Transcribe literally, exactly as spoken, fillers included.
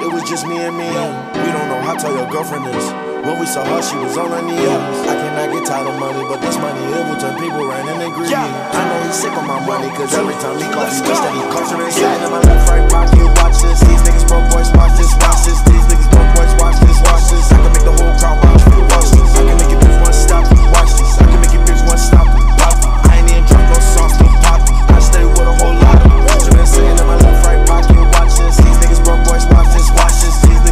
It was just me and me. Yeah. We don't know how tall your girlfriend is. When we saw her, she was on her knees. Yeah. I cannot get tired of money, but this money, it will turn people around and they greedy. Yeah. I know he's sick on my money, cause every time he calls, he wish that he culture and sat in my left, right pocket watches. These niggas broke boys watch.